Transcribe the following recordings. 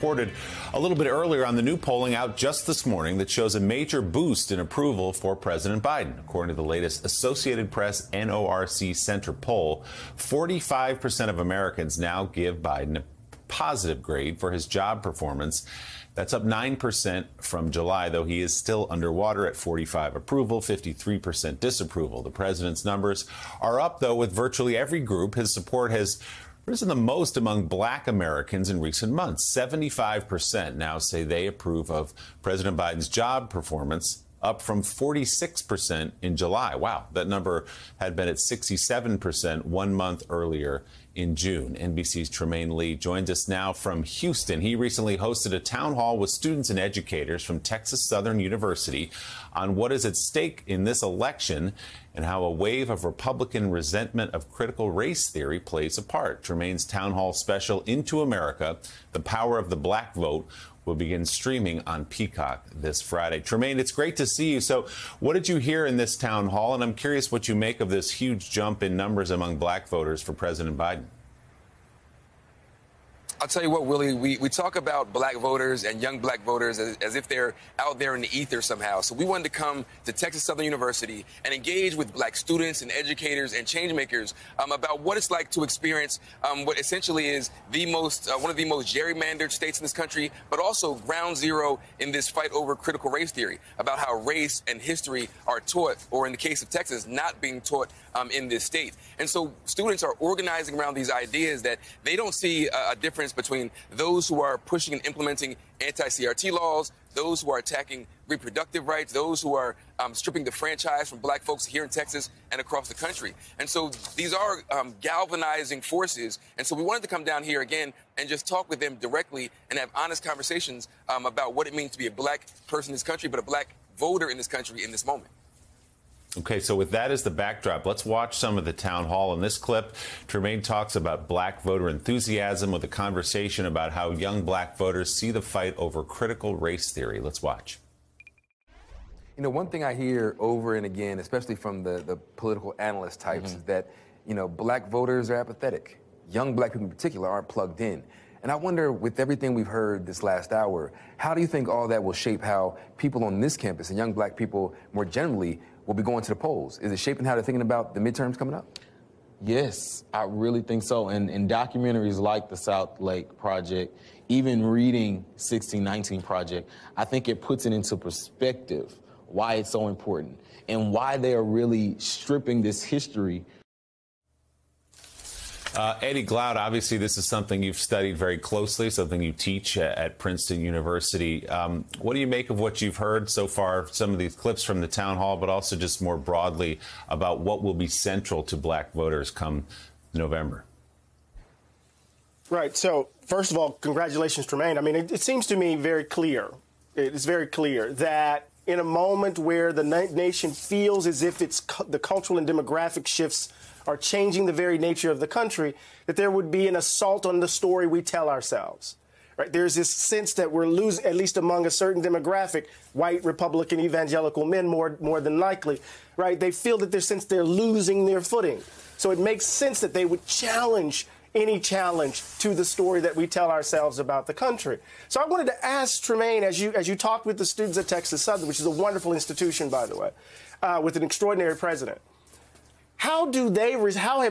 Reported a little bit earlier on the new polling out just this morning that shows a major boost in approval for President Biden. According to the latest Associated Press NORC Center poll, 45% of Americans now give Biden a positive grade for his job performance. That's up 9% from July, though he is still underwater at 45 approval, 53% disapproval. The president's numbers are up, though, with virtually every group. His support has risen the most among Black Americans in recent months. 75% now say they approve of President Biden's job performance, up from 46% in July. Wow, that number had been at 67% 1 month earlier in June. NBC's Trymaine Lee joins us now from Houston. He recently hosted a town hall with students and educators from Texas Southern University on what is at stake in this election and how a wave of Republican resentment of critical race theory plays a part. Trymaine's town hall special, Into America, The Power of the Black Vote, will begin streaming on Peacock this Friday. Trymaine, it's great to see you. So what did you hear in this town hall? And I'm curious what you make of this huge jump in numbers among Black voters for President Biden. I'll tell you what, Willie, we talk about Black voters and young Black voters as if they're out there in the ether somehow. So we wanted to come to Texas Southern University and engage with Black students and educators and change makers about what it's like to experience what essentially is the most one of the most gerrymandered states in this country, but also ground zero in this fight over critical race theory, about how race and history are taught, or in the case of Texas, not being taught in this state. And so students are organizing around these ideas that they don't see a difference between those who are pushing and implementing anti-CRT laws, those who are attacking reproductive rights, those who are stripping the franchise from Black folks here in Texas and across the country. And so these are galvanizing forces. And so we wanted to come down here again and just talk with them directly and have honest conversations about what it means to be a Black person in this country, but a Black voter in this country in this moment. Okay, so with that as the backdrop, let's watch some of the town hall. In this clip, Trymaine talks about Black voter enthusiasm with a conversation about how young Black voters see the fight over critical race theory. Let's watch. You know, one thing I hear over and again, especially from the political analyst types, is that, you know, Black voters are apathetic. Young Black people in particular aren't plugged in. And I wonder, with everything we've heard this last hour, how do you think all that will shape how people on this campus and young Black people more generally will be going to the polls? Is it shaping how they're thinking about the midterms coming up? Yes, I really think so. And in documentaries like the South Lake Project, even reading 1619 Project, I think it puts it into perspective why it's so important and why they are really stripping this history. Eddie Glaude, obviously this is something you've studied very closely, something you teach at Princeton University. What do you make of what you've heard so far, some of these clips from the town hall, but also just more broadly about what will be central to Black voters come November? Right. So first of all, congratulations, Trymaine. I mean, it seems to me very clear. It's very clear that in a moment where the nation feels as if it's the cultural and demographic shifts are changing the very nature of the country, that there would be an assault on the story we tell ourselves. Right? There's this sense that we're losing, at least among a certain demographic, white Republican evangelical men more than likely, right? They feel that they're losing their footing. So it makes sense that they would challenge any challenge to the story that we tell ourselves about the country. So I wanted to ask Trymaine, as you talked with the students at Texas Southern, which is a wonderful institution, by the way, with an extraordinary president, how have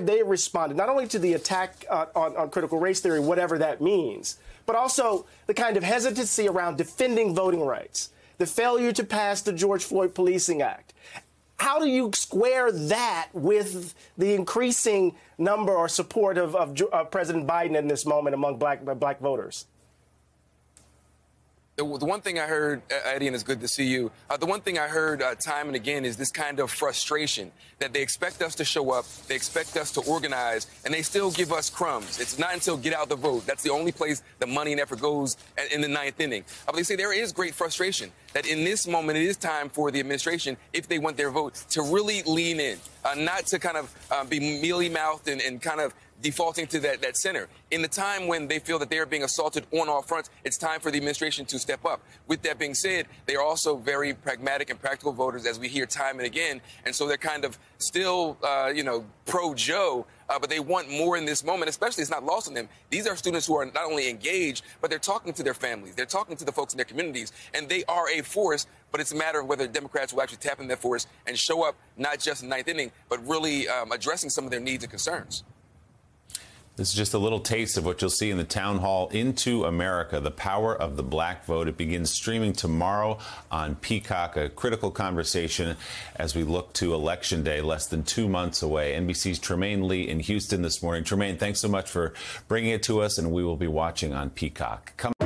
they responded, not only to the attack on critical race theory, whatever that means, but also the kind of hesitancy around defending voting rights, the failure to pass the George Floyd Policing Act? How do you square that with the increasing number or support of President Biden in this moment among Black voters? The one thing I heard, Eddie, and it's good to see you, the one thing I heard time and again is this kind of frustration that they expect us to show up, they expect us to organize, and they still give us crumbs. It's not until get out the vote. That's the only place the money and effort goes in the ninth inning. But they say there is great frustration that in this moment it is time for the administration, if they want their vote, to really lean in, not to kind of be mealy-mouthed and kind of defaulting to that center. In the time when they feel that they are being assaulted on all fronts, it's time for the administration to step up. With that being said, they are also very pragmatic and practical voters, as we hear time and again, and so they're kind of still, you know, pro-Joe, but they want more in this moment, especially it's not lost on them. These are students who are not only engaged, but they're talking to their families. They're talking to the folks in their communities, and they are a force, but it's a matter of whether Democrats will actually tap in that force and show up, not just in the ninth inning, but really addressing some of their needs and concerns. This is just a little taste of what you'll see in the town hall, Into America, The Power of the Black Vote. It begins streaming tomorrow on Peacock, a critical conversation as we look to Election Day, less than 2 months away. NBC's Trymaine Lee in Houston this morning. Trymaine, thanks so much for bringing it to us, and we will be watching on Peacock.